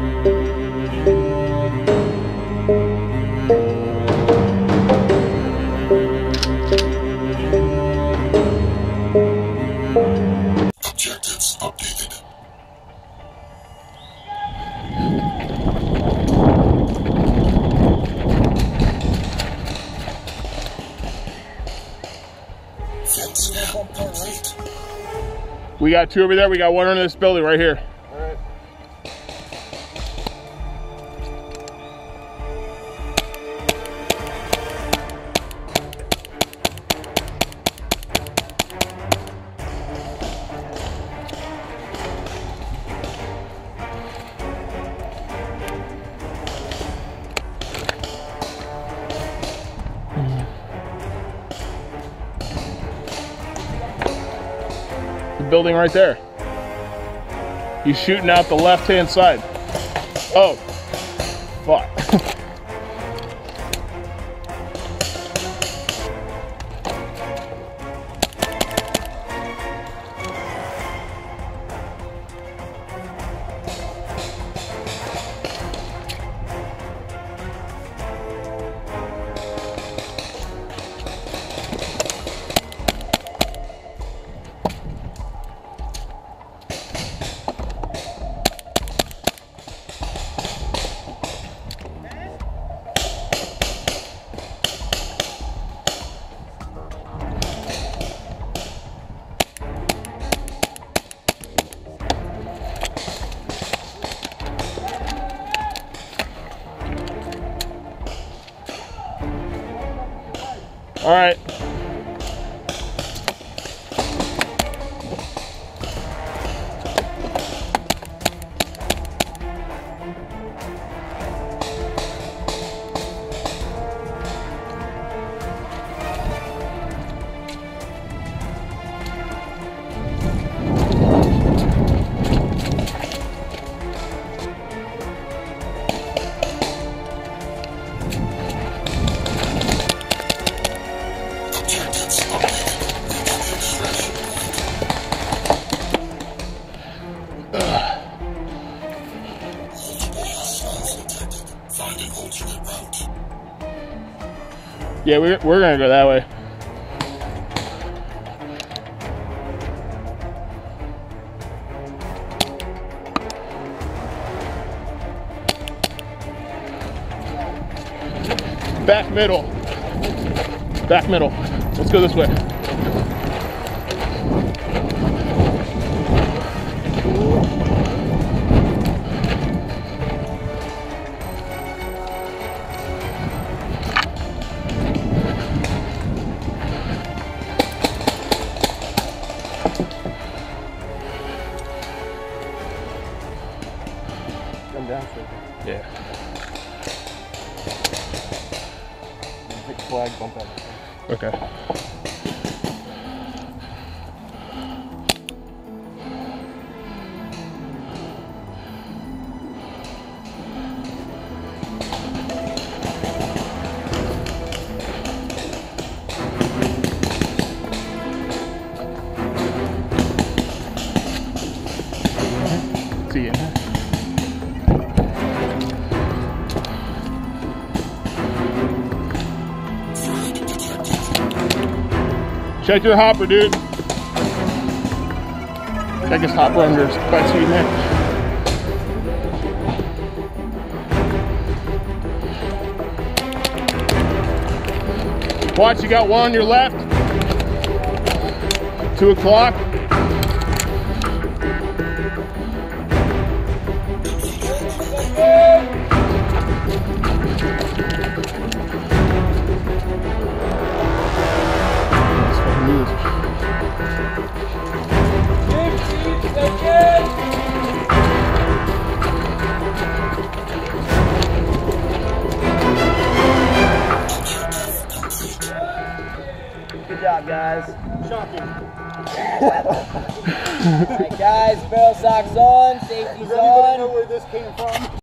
Objectives updated. Fence now complete. We got two over there. We got one under this building right here. Building right there. He's shooting out the left-hand side. Oh, fuck. All right. Yeah, we're gonna go that way. Back middle. Back middle. Let's go this way. Yeah. Big flag bump out. Okay. See ya. Check your hopper, dude. Check his hopper under his butt seat, man. Watch, you got one on your left. 2 o'clock. Good job, guys. Shocking. All right, guys, barrel socks on, safety's on. Does anybody know where this came from?